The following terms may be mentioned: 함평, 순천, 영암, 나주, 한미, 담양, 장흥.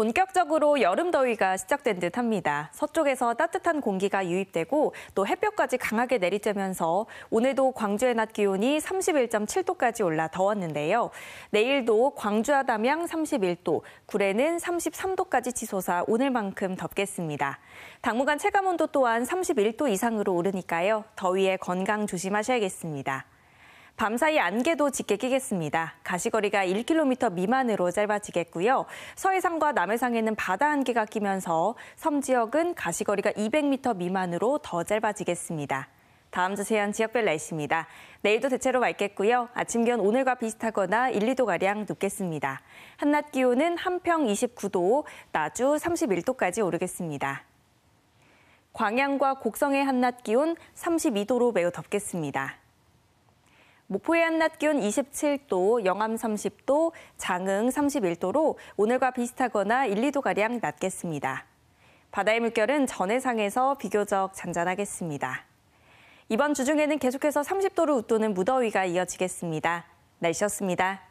본격적으로 여름 더위가 시작된 듯합니다. 서쪽에서 따뜻한 공기가 유입되고 또 햇볕까지 강하게 내리쬐면서 오늘도 광주의 낮 기온이 31.7도까지 올라 더웠는데요. 내일도 광주와 담양 31도, 구례는 33도까지 치솟아 오늘만큼 덥겠습니다. 당분간 체감온도 또한 31도 이상으로 오르니까요. 더위에 건강 조심하셔야겠습니다. 밤사이 안개도 짙게 끼겠습니다. 가시거리가 1km 미만으로 짧아지겠고요. 서해상과 남해상에는 바다 안개가 끼면서 섬 지역은 가시거리가 200m 미만으로 더 짧아지겠습니다. 다음 자세한 지역별 날씨입니다. 내일도 대체로 맑겠고요. 아침 기온 오늘과 비슷하거나 1, 2도가량 높겠습니다. 한낮 기온은 함평 29도, 나주 31도까지 오르겠습니다. 광양과 곡성의 한낮 기온 32도로 매우 덥겠습니다. 목포의 한낮 기온 27도, 영암 30도, 장흥 31도로 오늘과 비슷하거나 1, 2도가량 낮겠습니다. 바다의 물결은 전해상에서 비교적 잔잔하겠습니다. 이번 주 중에는 계속해서 30도를 웃도는 무더위가 이어지겠습니다. 날씨였습니다.